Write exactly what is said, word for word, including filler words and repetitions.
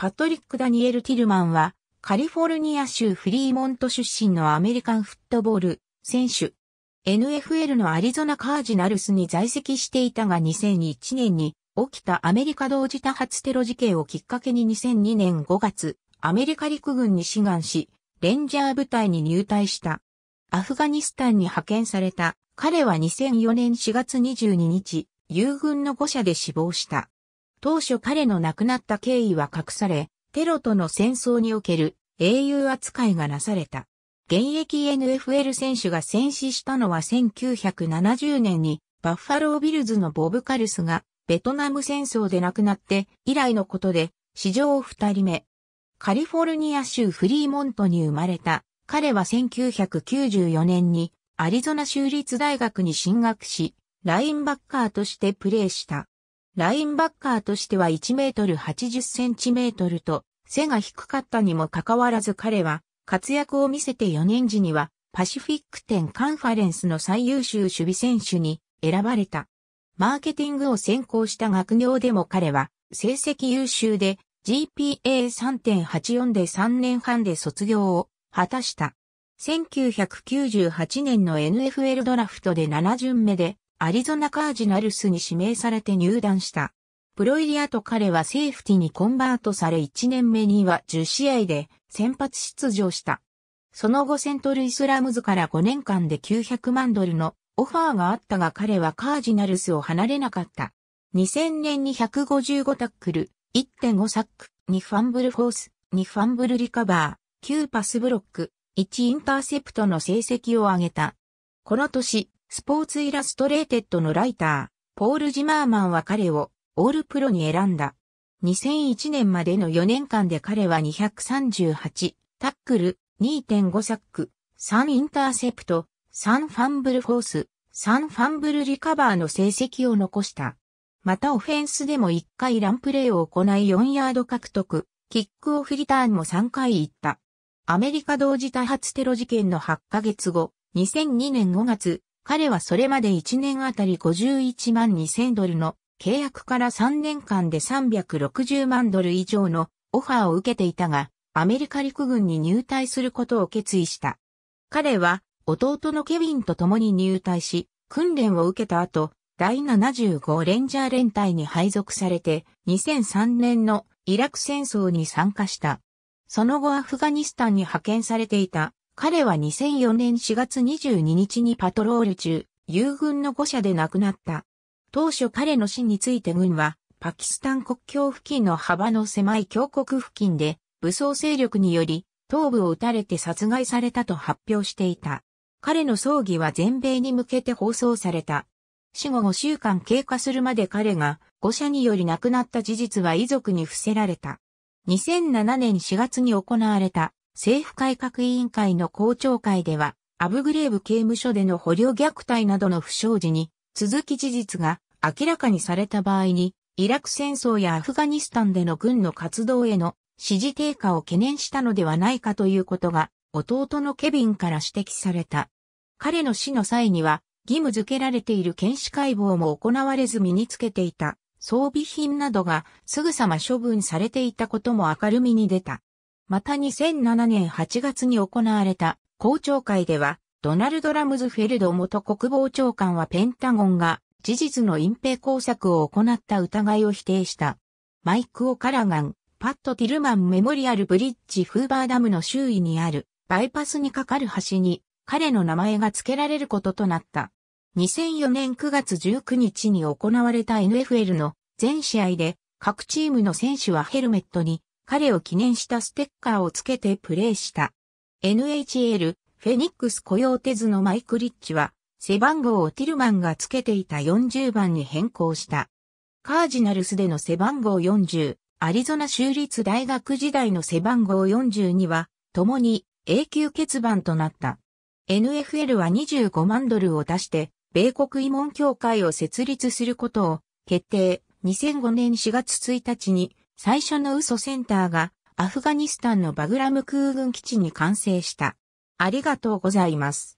パトリック・ダニエル・ティルマンは、カリフォルニア州フリーモント出身のアメリカンフットボール選手。エヌエフエル のアリゾナカージナルスに在籍していたがにせんいちねんに起きたアメリカ同時多発テロ事件をきっかけににせんにねんごがつ、アメリカ陸軍に志願し、レンジャー部隊に入隊した。アフガニスタンに派遣された。彼はにせんよねんしがつにじゅうににち、友軍の誤射で死亡した。当初彼の亡くなった経緯は隠され、テロとの戦争における英雄扱いがなされた。現役 エヌエフエル 選手が戦死したのはせんきゅうひゃくななじゅうねんにバッファロービルズのボブ・カルスがベトナム戦争で亡くなって以来のことで史上ふたりめ。カリフォルニア州フリーモントに生まれた。彼はせんきゅうひゃくきゅうじゅうよねんにアリゾナ州立大学に進学し、ラインバッカーとしてプレーした。ラインバッカーとしてはいちメートルはちじゅっセンチメートルと背が低かったにもかかわらず彼は活躍を見せてよねん時にはパシフィック展カンファレンスの最優秀守備選手に選ばれた。マーケティングを専攻した学業でも彼は成績優秀で ジーピーエーさんてんはちよん でさんねんはんで卒業を果たした。せんきゅうひゃくきゅうじゅうはちねんの エヌエフエル ドラフトでななじゅんめでアリゾナカージナルスに指名されて入団した。プロ入り後彼はセーフティにコンバートされいちねんめにはじゅっしあいで先発出場した。その後セントルイスラムズからごねんかんできゅうひゃくまんドルのオファーがあったが彼はカージナルスを離れなかった。にせんねんにひゃくごじゅうごタックル、いってんごサック、にファンブルフォース、にファンブルリカバー、きゅうパスブロック、いちインターセプトの成績を上げた。この年、スポーツイラストレーテッドのライター、ポール・ジマーマンは彼をオールプロに選んだ。にせんいちねんまでのよねんかんで彼はにひゃくさんじゅうはちタックル、にてんごサック、さんインターセプト、さんファンブルフォース、さんファンブルリカバーの成績を残した。またオフェンスでもいっかいランプレーを行いよんヤード獲得、キックオフリターンもさんかい行った。アメリカ同時多発テロ事件のはちかげつご、にせんにねんごがつ、彼はそれまでいちねんあたりごじゅういちまんにせんドルの契約からさんねんかんでさんびゃくろくじゅうまんドル以上のオファーを受けていたが、アメリカ陸軍に入隊することを決意した。彼は弟のケビンと共に入隊し、訓練を受けた後、だいななじゅうごレンジャー連隊に配属されて、にせんさんねんのイラク戦争に参加した。その後アフガニスタンに派遣されていた。彼はにせんよねんしがつにじゅうににちにパトロール中、友軍の誤射で亡くなった。当初彼の死について軍は、パキスタン国境付近の幅の狭い峡谷付近で、武装勢力により、頭部を撃たれて殺害されたと発表していた。彼の葬儀は全米に向けて放送された。死後ごしゅうかん経過するまで彼が誤射により亡くなった事実は遺族に伏せられた。にせんななねんしがつに行われた政府改革委員会の公聴会では、アブグレーブ刑務所での捕虜虐待などの不祥事に続き事実が明らかにされた場合に、イラク戦争やアフガニスタンでの軍の活動への支持低下を懸念したのではないかということが、弟のケビンから指摘された。彼の死の際には、義務付けられている検視解剖も行われず身につけていた。装備品などがすぐさま処分されていたことも明るみに出た。またにせんななねんはちがつに行われた公聴会では、ドナルド・ラムズフェルド元国防長官はペンタゴンが事実の隠蔽工作を行った疑いを否定した。マイク・オカラガン、パット・ティルマンメモリアル・ブリッジ・フーバーダムの周囲にあるバイパスに架かる橋に彼の名前が付けられることとなった。にせんよねんくがつじゅうくにちに行われた エヌエフエル の全試合で各チームの選手はヘルメットに彼を記念したステッカーをつけてプレーした。エヌエイチエル フェニックスコヨーテズのマイク・リッチは背番号をティルマンがつけていたよんじゅうばんに変更した。カージナルスでの背番号よんじゅう、アリゾナ州立大学時代の背番号よんじゅうには共に永久欠番となった。エヌエフエル はにじゅうごまんドルを出して、米国慰問協会を設立することを決定。にせんごねんしがつついたちに最初のユーエスオーセンターがアフガニスタンのバグラム空軍基地に完成した。ありがとうございます。